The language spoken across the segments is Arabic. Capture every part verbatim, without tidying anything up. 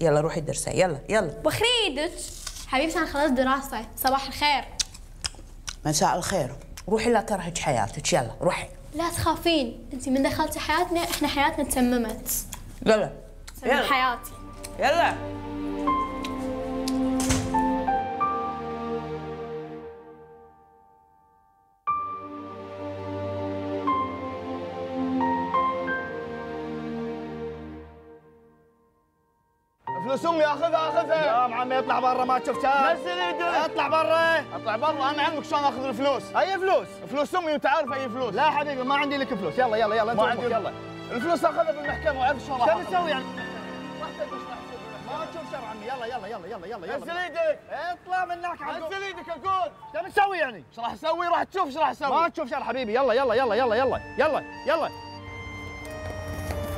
يلا روحي الدرسيه يلا يلا. وخريدك حبيبتي انا خلاص دراسه. صباح الخير. مساء الخير. روحي لا كرهج حياتك يلا روحي. لا تخافين انت من دخلتي حياتنا احنا حياتنا تممت. يلا يلا حياتي يلا. فلوسهم ياخذها اخذها. يا معمي اطلع برا ما تشوف شاي. نزل يدك. اطلع برا. اطلع برا انا علمك شلون اخذ الفلوس. اي فلوس؟ فلوس امي وانت عارف اي فلوس. لا حبيبي ما عندي لك فلوس. يلا يلا يلا ما عندي يلا. الفلوس اخذها بالمحكمه وعرف شلون راح. شو بتسوي يعني؟ راح تدش راح تسوي. ما تشوف شر عمي يلا يلا يلا يلا يلا. نزل يدك. اطلع من هناك عمي. نزل يدك اقول. شو بتسوي يعني؟ ايش راح اسوي؟ راح تشوف ايش راح اسوي. ما تشوف شر حبيبي يلا يلا يلا يلا يلا يلا يلا.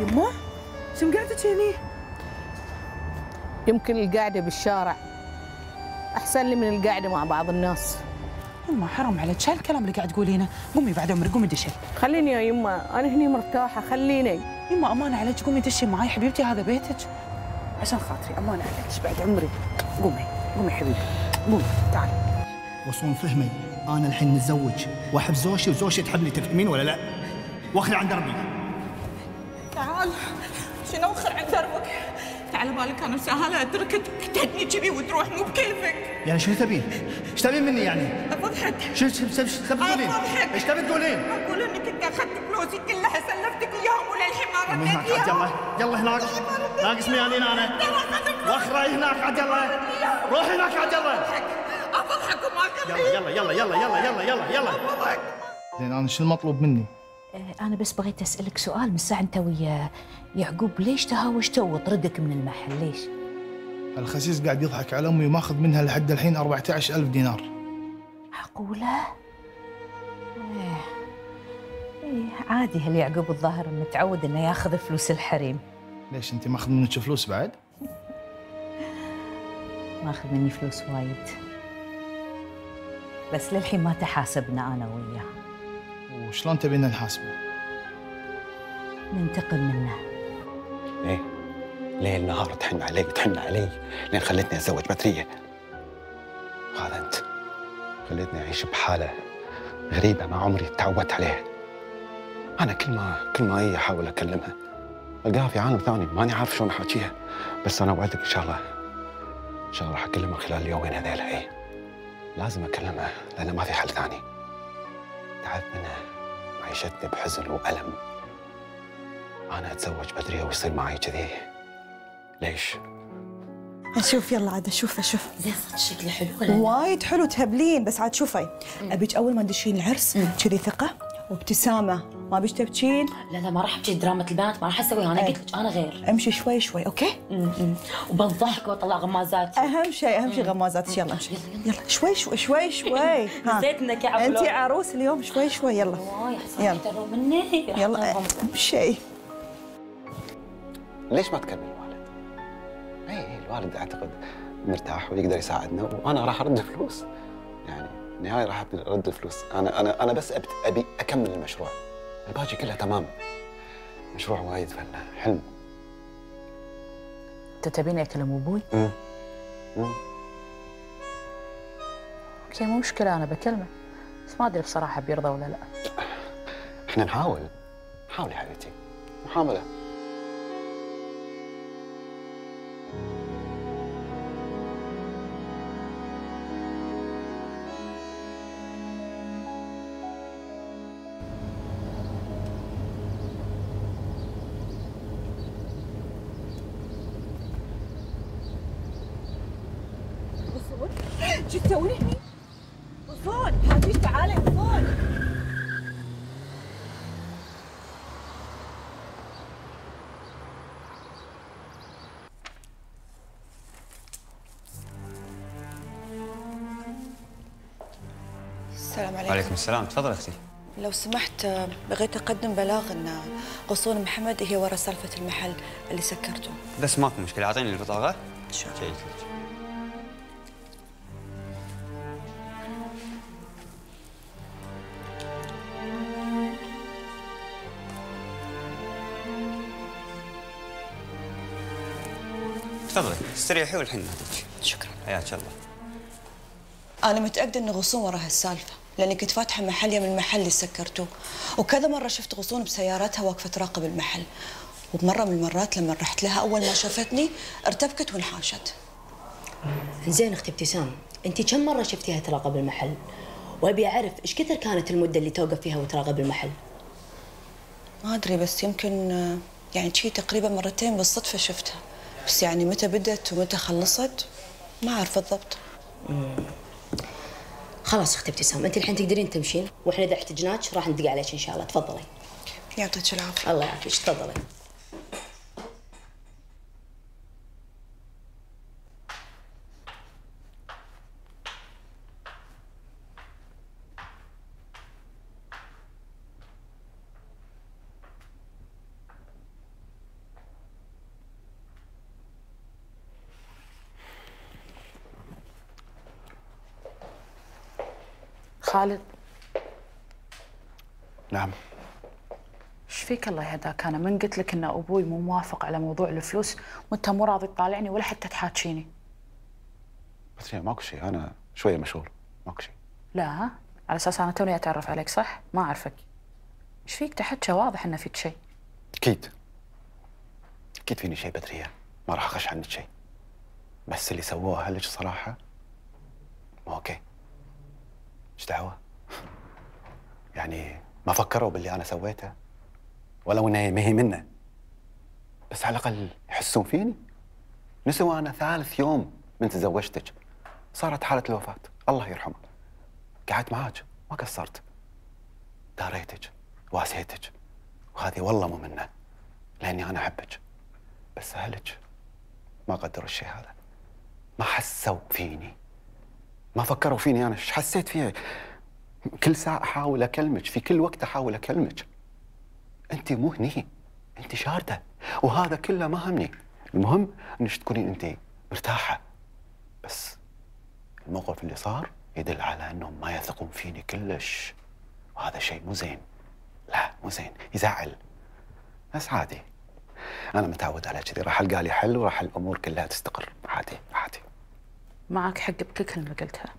يمه شو قاعده هني؟ يمكن القعده بالشارع احسن لي من القعده مع بعض الناس. يما حرام عليك، شو هالكلام اللي قاعد تقولينه؟ قومي بعد عمرك قومي دشي. خليني يا يما، انا هني مرتاحه، خليني. يما امان عليك قومي دشي معي حبيبتي، هذا بيتك. عشان خاطري امان عليك بعد عمري. قومي، قومي حبيبتي، قومي، تعالي. وصون فهمي، انا الحين متزوج واحب زوجي وزوجي تحبني، تفهمين ولا لا؟ واخلع عن دربي. تعال، شنو واخلع عن دربك؟ على بالك انا مسهله اتركك تهدني كذي وتروح مو بكيفك؟ يعني شو تبين؟ ايش تبين مني يعني؟ افضحك. شو شو تبين؟ افضحك. ايش تبين تقولين؟ اقول انك انت اخذت فلوسي كلها سلفتك اياهم وللحين ما رديت اياهم. يلا يلا هناك ناقص ميالين انا. واخري هناك عاد يلا. روح هناك عاد يلا. افضحك وما اخليك. يلا يلا يلا يلا يلا يلا يلا. افضحك. زين انا شو المطلوب مني؟ أنا بس بغيت أسألك سؤال من ساعة أنت ويا يعقوب، ليش تهاوشتوا وطردك من المحل؟ ليش؟ الخسيس قاعد يضحك على أمي وماخذ منها لحد الحين أربعة عشر ألف دينار. معقولة؟ إيه إيه عادي هاليعقوب الظاهر متعود إنه ياخذ فلوس الحريم. ليش أنت ماخذ منك فلوس بعد؟ ماخذ مني فلوس وايد. بس للحين ما تحاسبنا أنا وياه. وشلون تبينا نحاسبه؟ ننتقم منه. ليه؟ ليل نهار تحن علي وتحن علي لين خلتني اتزوج بتريه. هذا انت. خلتني اعيش بحاله غريبه ما عمري تعودت عليها. انا كل ما كل ما هي احاول اكلمها القاها في عالم ثاني، ماني عارف شلون احاكيها، بس انا وعدتك ان شاء الله ان شاء الله راح اكلمها خلال اليومين هذيل. اي لازم اكلمها لان ما في حل ثاني. تعبت منها، عيشتني بحزن وألم. أنا أتزوج بدري ويصير معي كذي. ليش؟ أشوف يلا عاد أشوف أشوف. زين شكله حلو ولا؟ وايد حلو تهبلين، بس عاد شوفي. أبيك أول ما تدشين العرس كذي ثقة وابتسامة، ما أبيك تبكين. لا لا ما راح أبكي، دراما البنات ما راح أسويها، أنا قلت لك أنا غير. أمشي شوي شوي أوكي؟ امم وبنضحك وأطلع غمازات. أهم شيء أهم شيء غمازات. يلا امشي يلا شوي شوي شوي شوي. نسيتنا كعبلو أنت عروس اليوم شوي شوي يلا. واي يا حسن ترو مني. يلا امشي. ليش ما تكمل الوالد؟ إي الوالد أعتقد مرتاح ويقدر يساعدنا وأنا راح أرد فلوس يعني. النهاية راح ارد الفلوس. انا انا انا بس ابي اكمل المشروع، الباقي كله تمام. مشروع وايد فله حلم. انت تبيني اكلم ابوي؟ امم امم اوكي مو مشكله انا بكلمه، بس ما ادري بصراحه بيرضى ولا لا. احنا نحاول نحاول يا حبيبتي محاوله. شو تسوين هني؟ وصول حبيبي تعالي وصول. السلام عليكم. وعليكم السلام، تفضل اختي. لو سمحت بغيت اقدم بلاغ ان غصون محمد هي ورا سالفه المحل اللي سكرته. بس ماكو مشكله، اعطيني البطاقه. ان شاء الله. تفضلي استريحي والحين نهديك. شكرا. حياك الله. أنا متأكدة إن غصون ورا هالسالفة، لأني كنت فاتحة محل يم المحل اللي سكرتوه، وكذا مرة شفت غصون بسيارتها واقفة تراقب المحل، وبمرة من المرات لما رحت لها أول ما شافتني ارتبكت وانحاشت. زين أختي ابتسام، أنت كم مرة شفتيها تراقب المحل؟ وأبي أعرف إيش كثر كانت المدة اللي توقف فيها وتراقب المحل؟ ما أدري، بس يمكن يعني شي تقريبا مرتين بالصدفة شفتها، بس يعني متى بدت ومتى خلصت ما أعرف بالضبط. امم خلاص اختي ابتسام، انت الحين تقدرين تمشين، واحنا اذا احتجناك راح ندق عليك ان شاء الله. تفضلي. يعطيك العافيه. الله يعافيك. تفضلي. خالد. نعم. ايش فيك؟ الله يهداك، انا من قلت لك ان ابوي مو موافق على موضوع الفلوس وانت مو راضي تطالعني ولا حتى تحاكيني. بتريا ماكو شيء، انا شويه مشغول، ماكو شيء. لا ها؟ على اساس انا توني اتعرف عليك صح؟ ما اعرفك. ايش فيك تحكي؟ واضح ان فيك شيء. اكيد. اكيد فيني شيء بتريا، ما راح اخش عنك شيء. بس اللي سووه اهلك صراحه مو اوكي. ايش دعوة؟ يعني ما فكروا باللي أنا سويته، ولو إنها ما هي منه، بس على الأقل يحسون فيني. نسوا أنا ثالث يوم من تزوجتك صارت حالة الوفاة، الله يرحمه. قعدت معاك ما قصرت، داريتك واسيتك، وهذه والله مو منه، لأني أنا أحبك. بس أهلك ما قدروا الشيء هذا، ما حسوا فيني، ما فكروا فيني. أنا إيش حسيت فيها؟ كل ساعة أحاول أكلمك، في كل وقت أحاول أكلمك. أنت مو هني، أنت شاردة، وهذا كله ما همني. المهم إنك تكونين أنت مرتاحة. بس الموقف اللي صار يدل على إنهم ما يثقون فيني كلش، وهذا شيء مو زين. لا مو زين، يزعل. بس عادي، أنا متعود على كذي، راح ألقى لي حل وراح الأمور كلها تستقر. عادي عادي. معك حق بكل كلمة قلتها.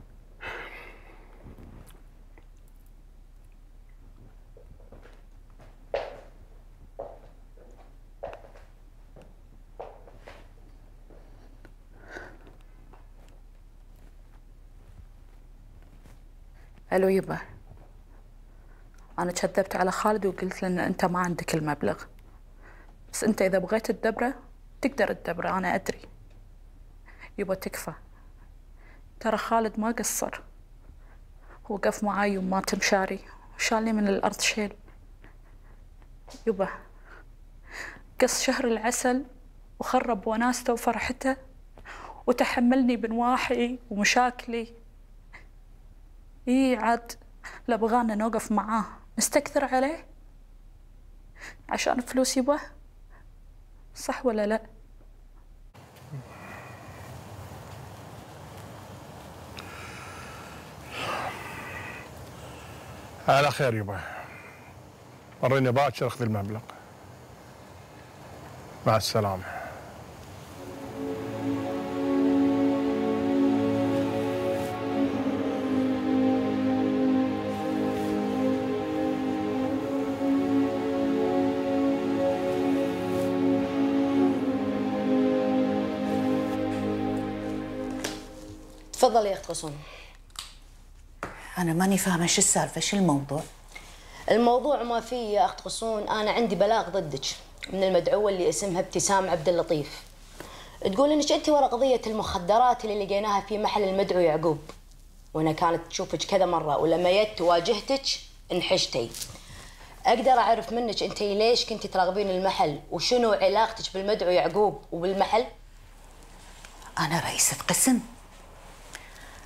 الو يبا، انا كذبت على خالد وقلت له ان انت ما عندك المبلغ، بس انت اذا بغيت الدبرة تقدر الدبرة. انا ادري يبا، تكفى. ترى خالد ما قصر، وقف معاي وما تمشاري وشالني من الأرض شيل. يبا، قص شهر العسل وخرب وناسته وفرحته، وتحملني بنواحي ومشاكلي. إيه عاد لبغانا نوقف معاه نستكثر عليه عشان فلوس يبا، صح ولا لأ؟ على خير يبا، مرينا باكر اخذ المبلغ. مع السلامة. تفضلي يا اخت غصون. أنا ماني فاهمة شو السالفة، شو الموضوع؟ الموضوع ما فيه يا أخت غصون، أنا عندي بلاغ ضدك من المدعوة اللي اسمها ابتسام عبد اللطيف. تقول إنك أنت ورا قضية المخدرات اللي لقيناها في محل المدعو يعقوب، وأنا كانت تشوفك كذا مرة، ولما جت واجهتك انحشتي. أقدر أعرف منك أنت ليش كنت تراقبين المحل، وشنو علاقتك بالمدعو يعقوب وبالمحل؟ أنا رئيسة قسم،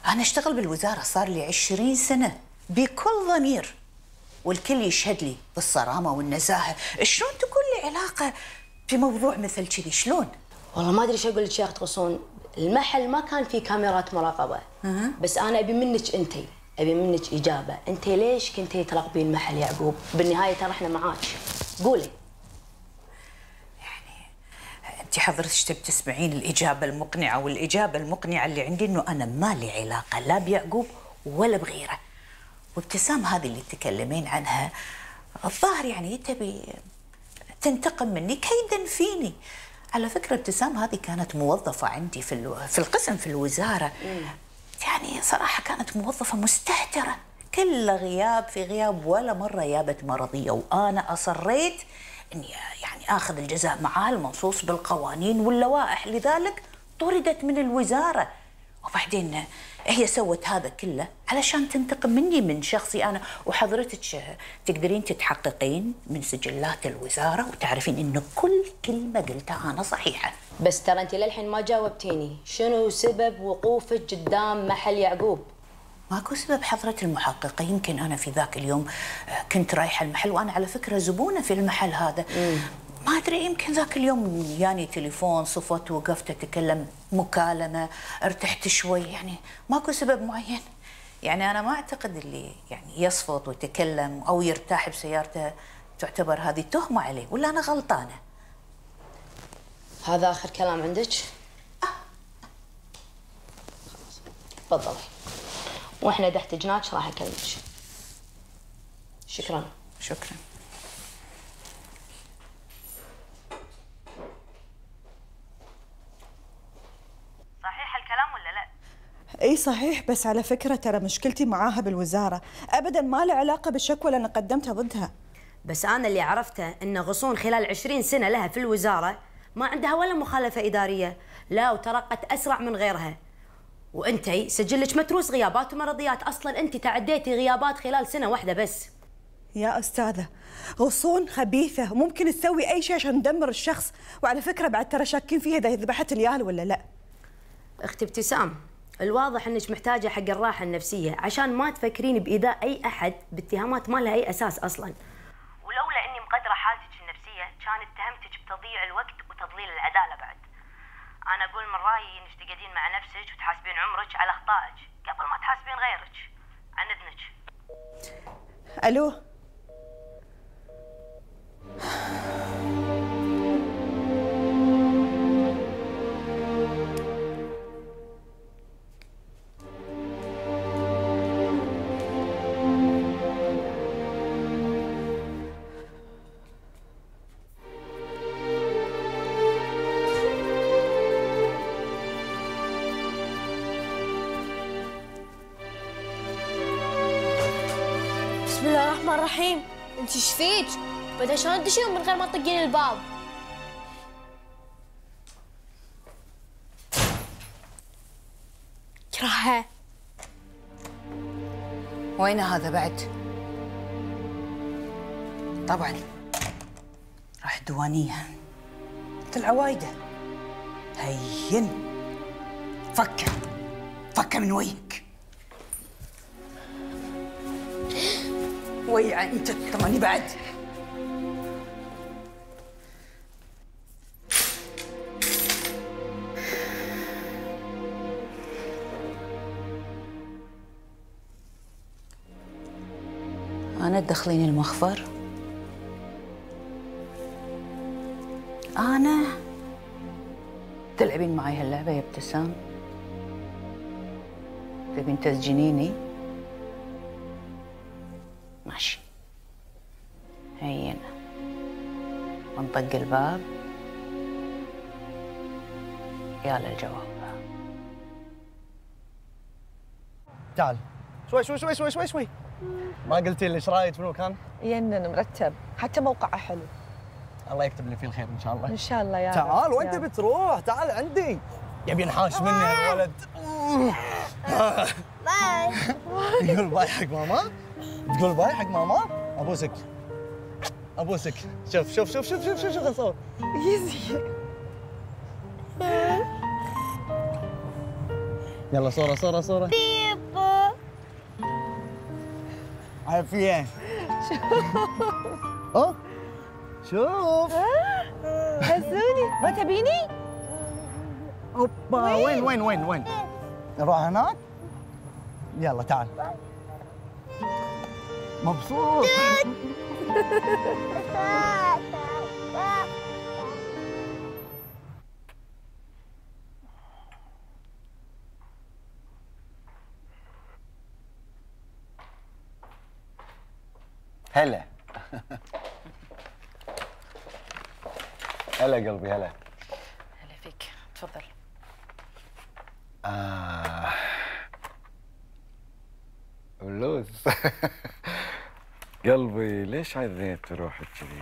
أنا أشتغل بالوزارة صار لي عشرين سنة بكل ضمير، والكل يشهد لي بالصرامة والنزاهة. شلون تكون لي علاقة بموضوع مثل كذي؟ شلون؟ والله ما أدري شو أقول لك يا أخت غصون. المحل ما كان فيه كاميرات مراقبة، أه. بس أنا أبي منك أنت، أبي منك إجابة. أنت ليش كنتي تراقبين محل يعقوب؟ بالنهاية ترى إحنا معاك، قولي. يعني أنت انت حضرتك تبي تسمعين الاجابه المقنعه، والاجابه المقنعه اللي عندي انه انا ما لي علاقه لا بيعقوب ولا بغيره. وابتسام هذه اللي تكلمين عنها الظاهر يعني تبي تنتقم مني كيدا فيني. على فكره ابتسام هذه كانت موظفه عندي في الو... في القسم في الوزاره. يعني صراحه كانت موظفه مستهتره، كل غياب في غياب، ولا مره جابت مرضيه، وانا اصريت اني يعني اخذ الجزاء معها المنصوص بالقوانين واللوائح، لذلك طردت من الوزاره. وبعدين هي سوت هذا كله علشان تنتقم مني من شخصي انا. وحضرتك تقدرين تتحققين من سجلات الوزاره وتعرفين انه كل كلمه قلتها انا صحيحه. بس ترى انت للحين ما جاوبتيني، شنو سبب وقوفك قدام محل يعقوب؟ ماكو سبب حضرة المحققة، يمكن أنا في ذاك اليوم كنت رايحة المحل، وأنا على فكرة زبونة في المحل هذا. مم. ما أدري، يمكن ذاك اليوم يعني تليفون صفت، وقفت أتكلم مكالمة، ارتحت شوي، يعني ماكو سبب معين. يعني أنا ما أعتقد اللي يعني يصفط ويتكلم أو يرتاح بسيارته تعتبر هذه تهمة عليه، ولا أنا غلطانة؟ هذا آخر كلام عندك؟ آه. خلاص تفضلي، واحنا اذا احتجناك راح اكلمك. شكرا. شكرا. صحيح الكلام ولا لا؟ اي صحيح، بس على فكره ترى مشكلتي معاها بالوزاره، ابدا ما لها علاقه بالشكوى اللي انا قدمتها ضدها. بس انا اللي عرفته ان غصون خلال عشرين سنة لها في الوزاره ما عندها ولا مخالفه اداريه، لا وترقت اسرع من غيرها. وانتي سجلك متروس غيابات ومرضيات، اصلا انتي تعديتي غيابات خلال سنه واحده بس. يا استاذه غصون خبيثه، ممكن تسوي اي شيء عشان تدمر الشخص، وعلى فكره بعد ترى شاكين فيها اذا ذبحت اليال ولا لا. اختي ابتسام، الواضح انك محتاجه حق الراحه النفسيه عشان ما تفكرين بايذاء اي احد باتهامات ما لها اي اساس اصلا. ولولا اني مقدره حالتك النفسيه كانت اتهمتك بتضييع الوقت وتضليل العداله. بعد أنا أقول من رأيي إنك تقعدين مع نفسك وتحاسبين عمرك على أخطائك قبل ما تحاسبين غيرك. عن إذنك. ألو. بسم الله الرحمن الرحيم. انت ايش فيك؟ بدها شلون تدشين من غير ما تطقين الباب؟ كرهها. وين هذا بعد؟ طبعا راح الديوانية مثل العوايده. هين فكر فكر من وينك. ويعه انت تماني بعد. انا تدخليني المخفر؟ انا تلعبين معي هاللعبه يا ابتسام؟ تبين تسجنيني؟ ماشي، هينا ونطق الباب. يلا الجواب. تعال شوي شوي شوي شوي شوي شوي. ما قلتي لي ايش رايك بالمكان؟ ينن مرتب، حتى موقعه حلو. الله يكتب لي فيه الخير ان شاء الله. ان شاء الله يا رب. تعال وانت بتروح، تعال عندي. يبي ينحاش مني هالولد. باي. يقول باي حق ماما؟ تقول باي حق ماما؟ ابوسك ابوسك. شوف شوف شوف شوف شوف شوف شوف الصور. يزي. يلا صورة صورة صورة. بيبو. عافية. اوه شوف. هزوني. ما تبيني؟ اوبا. وين وين وين وين؟ نروح هناك؟ يلا تعال. مبسوط. هلا. هلا قلبي، هلا. هلا فيك، تفضل. آه اللوز. قلبي ليش عذيت روحك كذي؟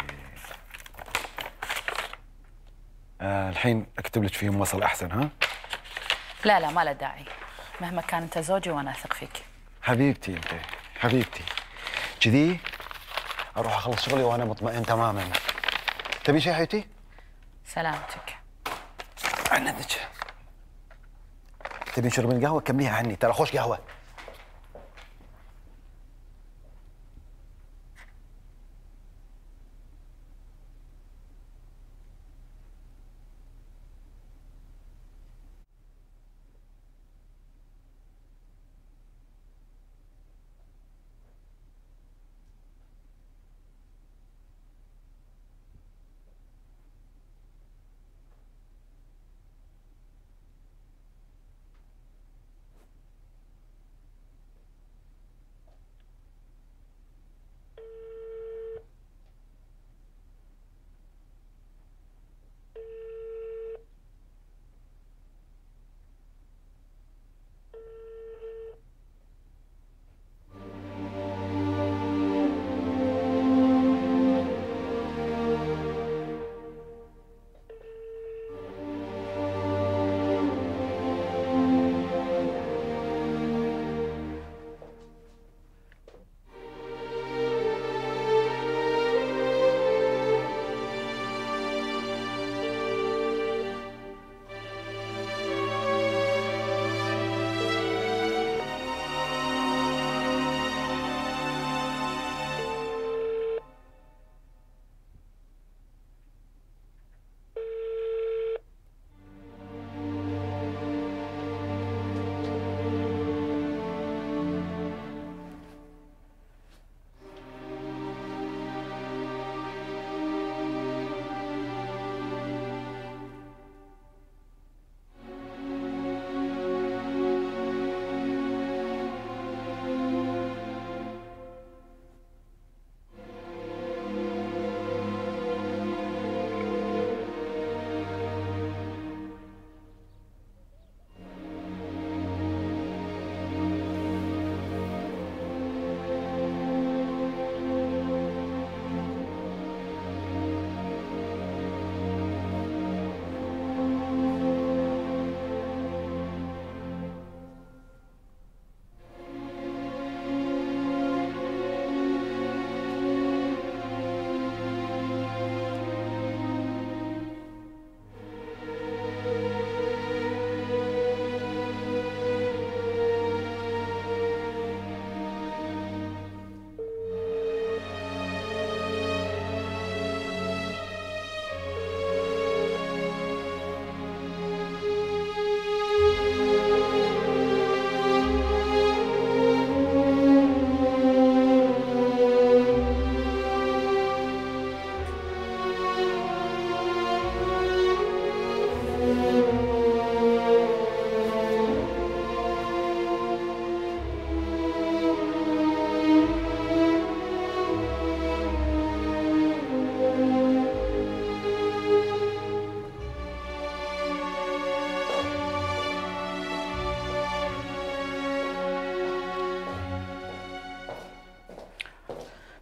آه الحين اكتب لك فيهم وصل احسن، ها؟ لا لا ما له داعي، مهما كان انت زوجي وانا اثق فيك. حبيبتي انت، حبيبتي. كذي اروح اخلص شغلي وانا مطمئن تماما. تبي شيء حياتي؟ سلامتك. عندك. تبي شرب القهوه كمليها عني، ترى خوش قهوه.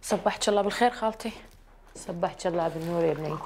صبحك الله بالخير خالتي. صبحك الله بالنور يا بنيتي.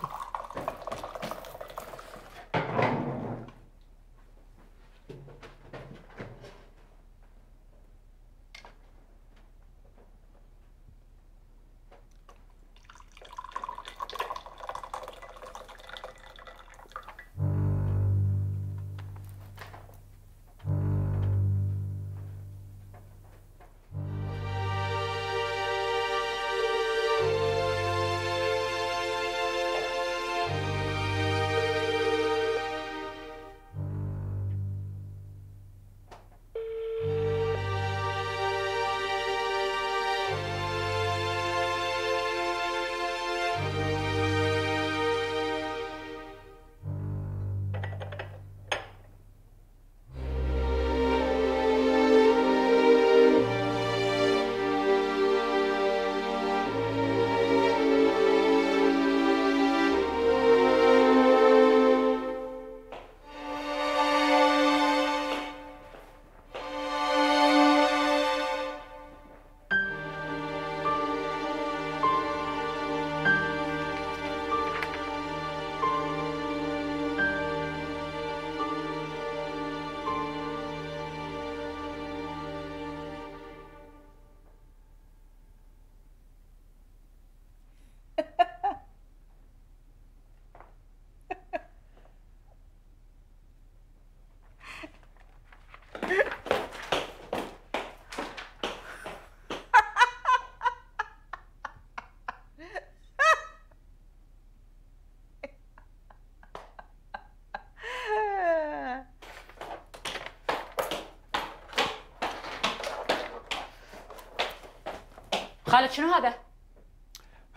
خالد شنو هذا؟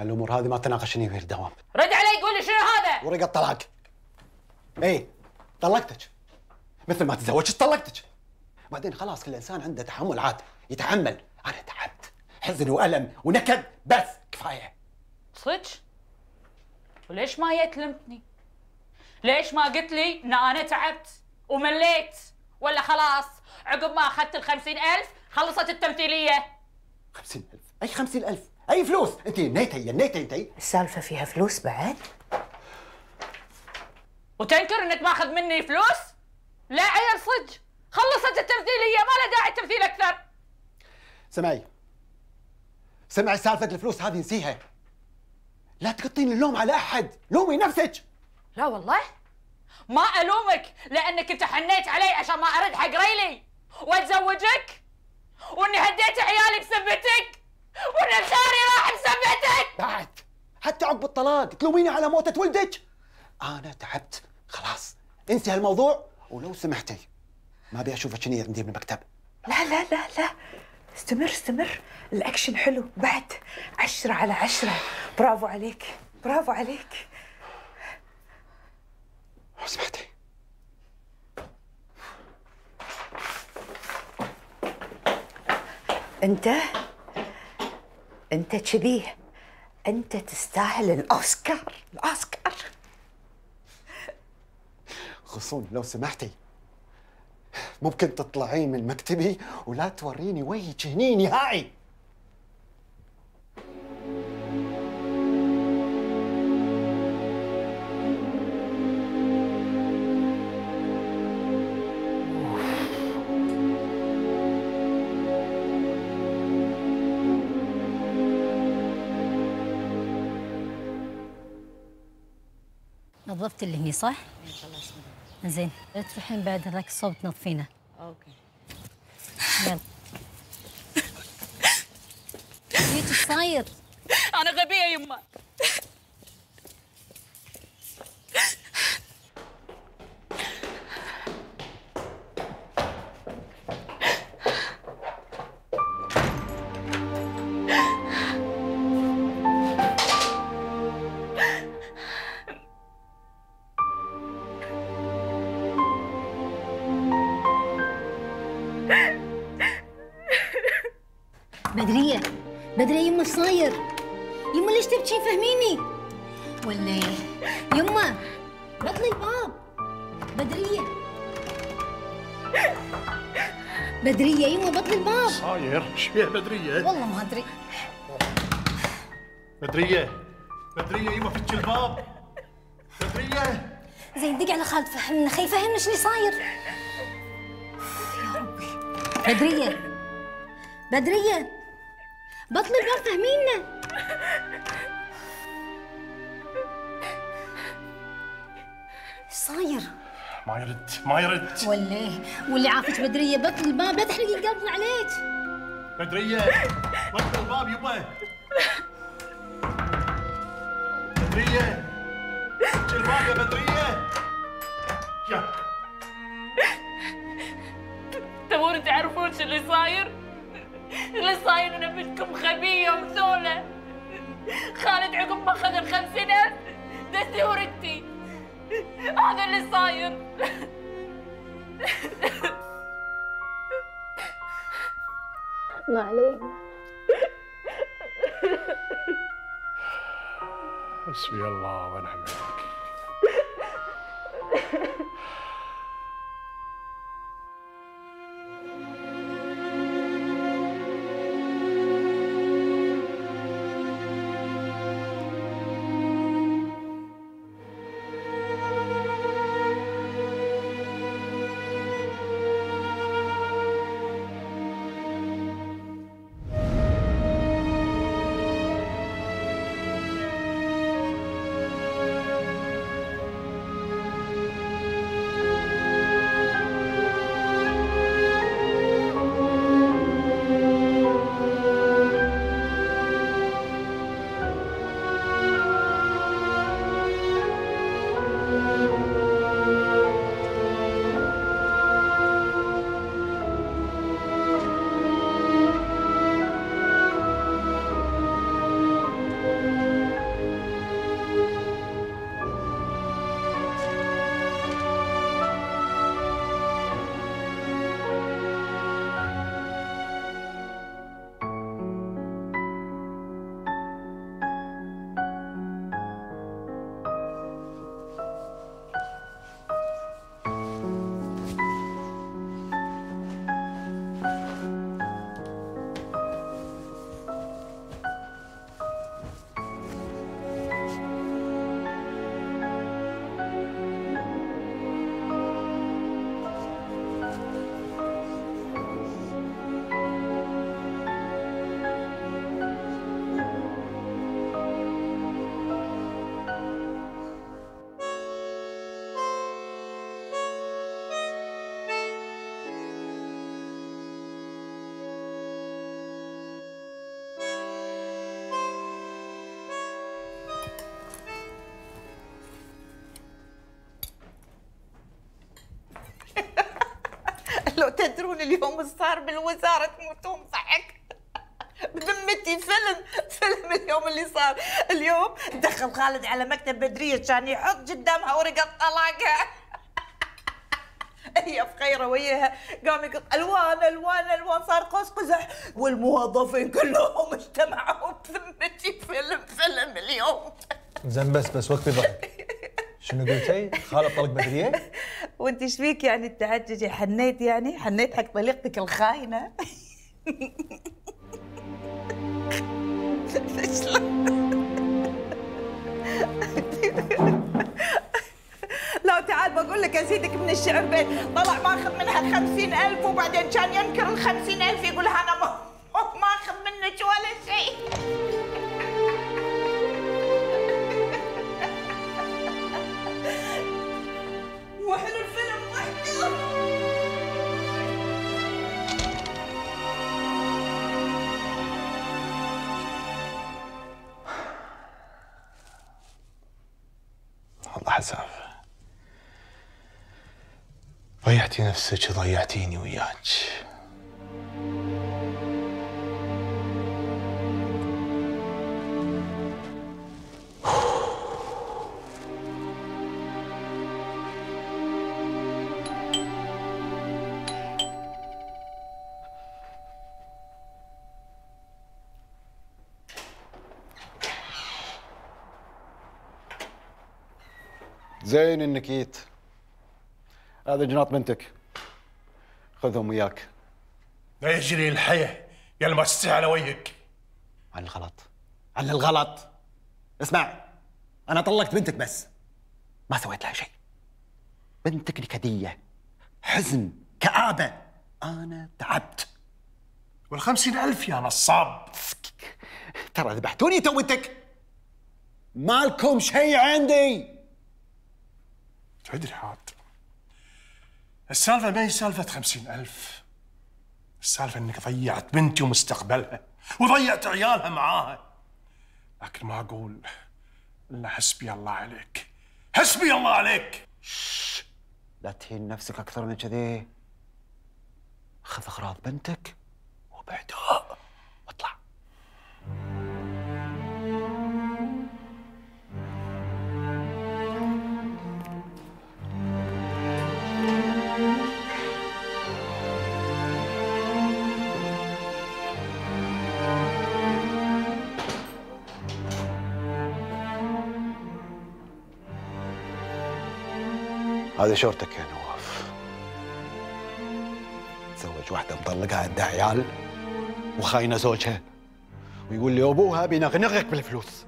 الامور هذه ما تناقشني ويا الدوام. رد علي قول لي شنو هذا؟ ورقه طلاق. اي طلقتك. مثل ما تزوجت طلقتك. بعدين خلاص كل انسان عنده تحمل عاد يتحمل، انا تعبت حزن والم ونكد بس كفايه. صدق؟ وليش ما جيت لمتني؟ ليش ما قلت لي ان انا تعبت ومليت؟ ولا خلاص عقب ما اخذت ال خمسين ألف خلصت التمثيليه. خمسين ألف؟ اي خمسين ألف؟ اي فلوس؟ انت نيتي نيتي انت. السالفه فيها فلوس بعد؟ وتنكر انك ماخذ مني فلوس؟ لا عيل صدق، خلصت التمثيليه ما لها داعي تمثيل اكثر. سمعي سمعي سالفه الفلوس هذه نسيها. لا تقطين اللوم على احد، لومي نفسك. لا والله ما الومك لانك انت حنيت علي عشان ما ارد حق ريلي واتزوجك، واني هديت عيالي بسبتك، وان مساري راح بسبتك. بعد حتى عقب الطلاق تلوميني على موتة ولدك؟ انا تعبت خلاص، انسي هالموضوع ولو سمحتي ما ابي اشوفك هني عندي بالمكتب. لا لا لا لا استمر استمر، الاكشن حلو بعد. عشرة على عشرة، برافو عليك برافو عليك. لو سمحتي انت انت كذي انت تستاهل الاوسكار الاوسكار. غصون لو سمحتي ممكن تطلعين من مكتبي ولا توريني وجهك هني نهائي. نظفت اللي هني صح؟ ان شاء الله. زين تروحين بعد هذاك الصوب تنظفينه. اوكي يلا. جيت ايش صاير؟ انا غبيه يما. بدرية بدرية يما ايش صاير؟ يما ليش تبكين فهميني؟ ولا يما بطلي الباب. بدرية بدرية يما بطلي الباب. ايش صاير؟ ايش فيها بدرية؟ والله ما ادري. بدرية بدرية يما فتشي الباب. بدرية زين دق على خالد فهمنا، خي فهمنا ايش اللي صاير. يا ربي بدرية بدرية بطل الباب فهمينا. ايش صاير؟ ما يرد ما يرد. والله واللي عافك بدرية بطل الباب، لا تحرقي القلب عليك. بدرية بطل الباب يبا. بدرية بطل الباب يا بدرية. يا تبون تعرفون شو اللي صاير؟ اللي صاير ان بنتكم غبيه ومزوله. خالد عقب ما اخذ الخمسين ألف دستي وردتي. هذا اللي صاير. ما علينا. حسبي الله ونعم الوكيل. لو تدرون اليوم صار بالوزاره تموتون ضحك. بذمتي فيلم فيلم اليوم اللي صار. اليوم دخل خالد على مكتب بدريه كان يحط قدامها ورقه طلاقها. هي فقيره وياها قام يقول الوان الوان الوان صار قوس قزح والموظفين كلهم اجتمعوا. بذمتي فيلم فيلم اليوم. زين بس بس وقفي ضحك. شنو قلتي؟ خالد طلق بدريه؟ وانت ايش فيك يعني تعججي؟ حنيت يعني؟ حنيت حق طليقتك الخاينه؟ لو تعال بقول لك ازيدك من الشعر بيت. طلع ماخذ منها خمسين ألف وبعدين كان ينكر الخمسين ألف يقول لها انا ما اخذ منك ولا شيء. مو حلو الفيلم محتوى. والله حسافة ضيعتي نفسك وضيعتيني وياك. زين انك جيت. هذا جناط بنتك خذهم وياك. لا يجري الحياة يا المؤسسة على وجهك. على الغلط على الغلط. اسمع انا طلقت بنتك بس ما سويت لها شيء. بنتك نكدية حزن كآبة. انا تعبت. والخمسين ألف يا نصاب ترى ذبحتوني تو بنتك. مالكم شيء عندي. تدري حاد السالفة ما هي سالفة خمسين ألف. السالفة إنك ضيعت بنتي ومستقبلها وضيعت عيالها معاها. لكن ما أقول إلا حسبي الله عليك. حسبي الله عليك. شش. لا تهين نفسك أكثر من كذي. خذ أغراض بنتك وبعدها واطلع. هذه شورتك يا نواف. تزوج واحدة مطلقها عندها عيال وخاينة زوجها ويقول لي أبوها بينغنغك بالفلوس.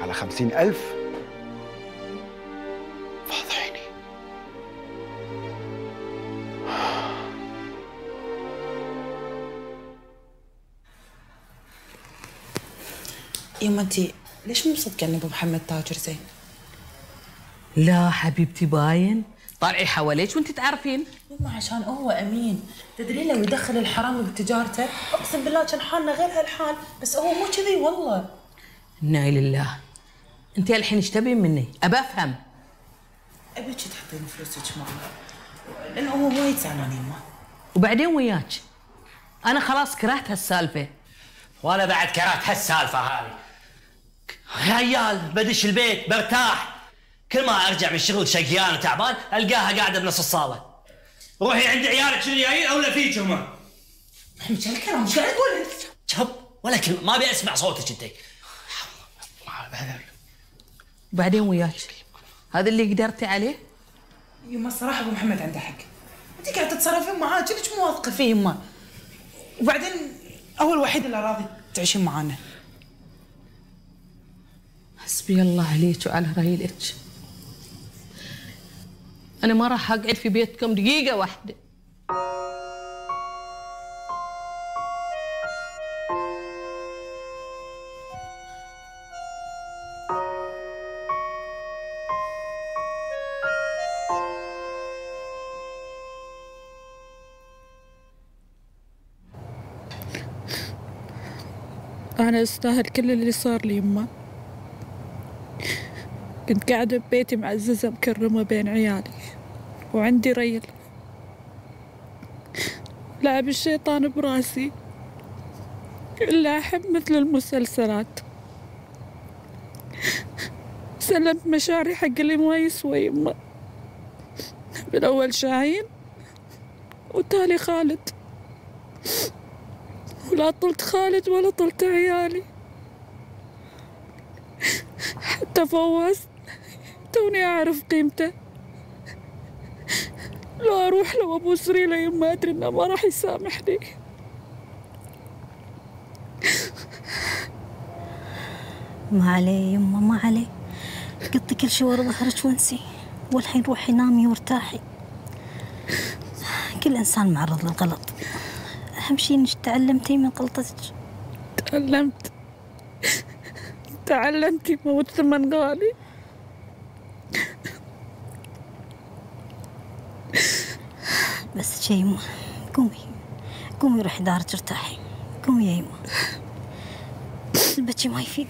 على خمسين ألف فاضحيني. يمتي ليش مو مصدقة أن أبو محمد تاجر زين؟ لا حبيبتي باين طالعي حواليك وانت تعرفين. يما عشان هو امين. تدرين لو يدخل الحرام بتجارته اقسم بالله كان حالنا غير هالحال. بس هو مو كذي والله. انا لله. انت الحين ايش تبين مني؟ ابى افهم. ابيك تحطين فلوسك معنا لانه هو وايد زعلان يما. وبعدين وياك انا خلاص كرهت هالسالفه. وانا بعد كرهت هالسالفه هذه. عيال بدش البيت برتاح. كل ما ارجع من الشغل شقيان وتعبان القاها قاعده بنص الصاله. روحي عند عيالك شنو جايين او لا فيك هم. محمد شو الكلام ايش قاعد تقول انت؟ شب ولا كلمه ما ابي اسمع صوتك انت. وبعدين وياك هذا اللي قدرتي عليه؟ يما الصراحه ابو محمد عنده حق. انت قاعده تتصرفين معاه كأنك مو واثقه فيه يما. وبعدين اول وحيد اللي راضي تعيشين معانا. حسبي الله عليك وعلى ريلك. أنا ما راح أقعد في بيتكم دقيقة واحدة. أنا أستاهل كل اللي صار لي يما. كنت قاعدة ببيتي معززة مكرمة بين عيالي وعندي ريل. لعب الشيطان براسي إلا أحب مثل المسلسلات. سلمت مشاعري حق اللي ما يسوى يما، بالأول شاهين وتالي خالد، ولا طلت خالد ولا طلت عيالي. حتى فواز توني أعرف قيمته، لو أروح لو أبو سريلة يما أدري إنه ما راح يسامحني. ما عليه يما، ما عليه، قطي كل شي ورا ظهرك وانسي، والحين روحي نامي وارتاحي. كل انسان معرض للغلط، اهم شي انك تعلمتي من غلطتك. تعلمت تعلمتي موت ثمن غالي. بس شي يما، قومي قومي روحي دارك ارتاحي، قومي يا يما، البكي ما يفيد.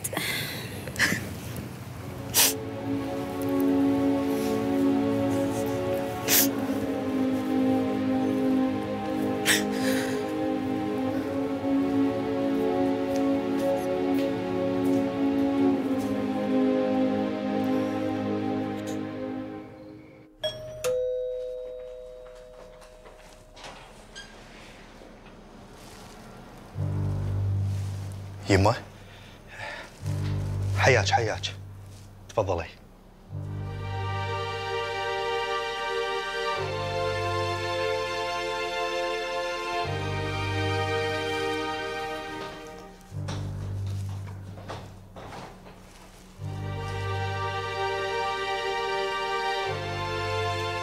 يما حياك حياك، تفضلي.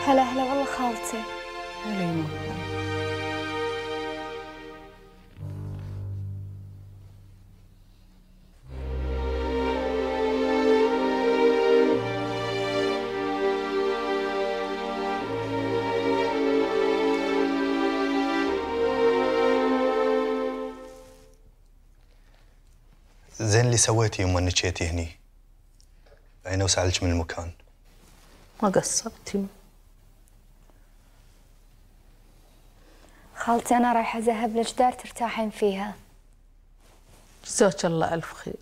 هلا هلا والله خالتي. هلا يما. زين اللي سويتي يوم انك جيتي هني، عيني وسعلك من المكان. ما قصرتي خالتي، انا رايحه اذهب لك دار ترتاحين فيها. جزاك الله الف خير.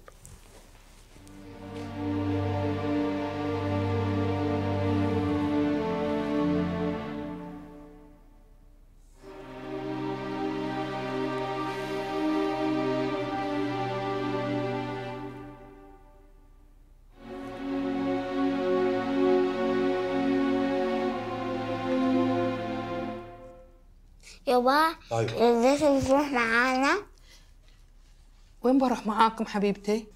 يابا ليش تروح معانا؟ وين بروح معاكم حبيبتي؟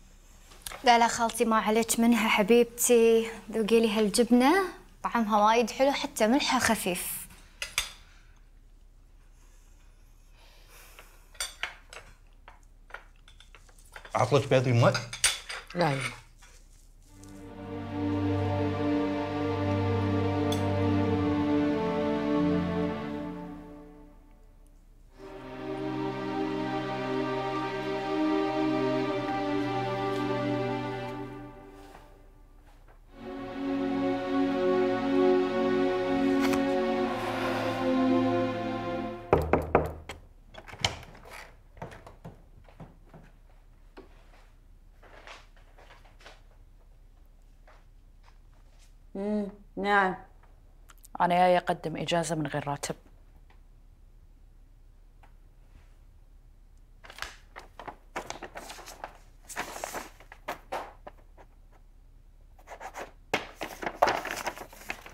لا لا خالتي ما عليك منها حبيبتي، ذوقي لي هالجبنه طعمها وايد حلو، حتى ملحها خفيف. عطلك بيض يما؟ لا يما. امم نعم، أنا جاية أقدم إجازة من غير راتب.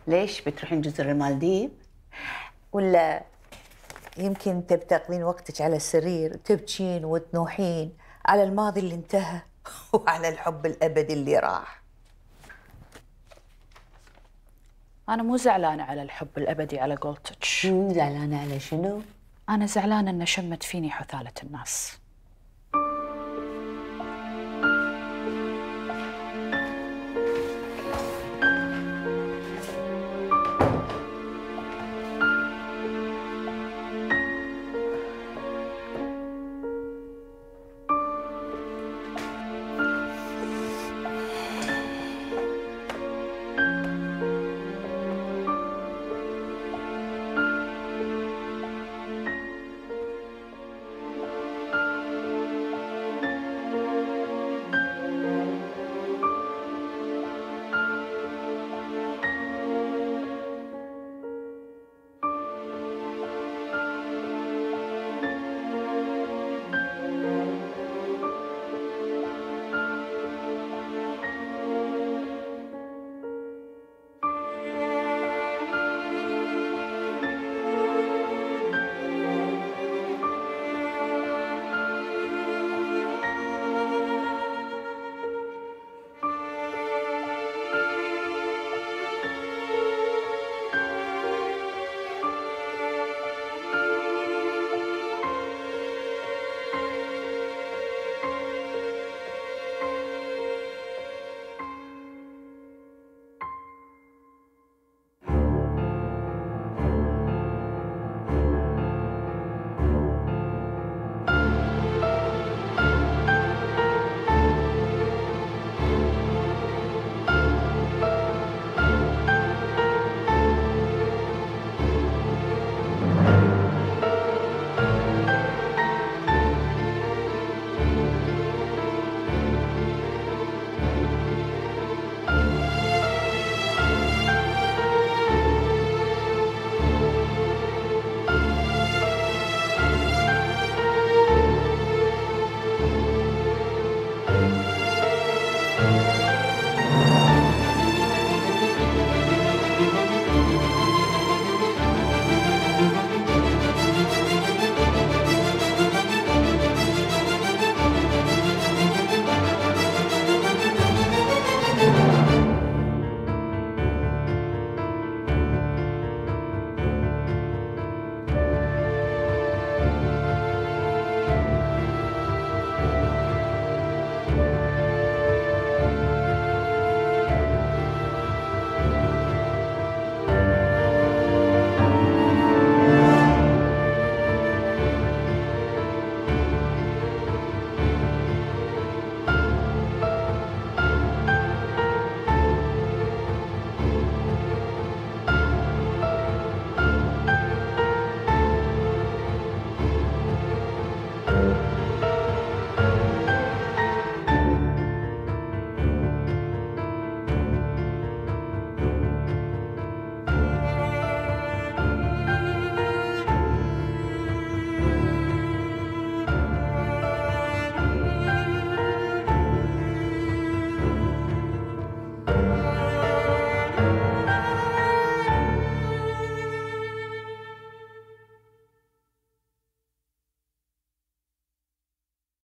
ليش بتروحين جزر المالديف؟ ولا يمكن تبي تقضين وقتك على السرير تبكين وتنوحين على الماضي اللي انتهى وعلى الحب الأبدي اللي راح؟ أنا مو زعلانة على الحب الأبدي على قولتك. زعلانة على شنو؟ أنا زعلانة إن شمت فيني حثالة الناس.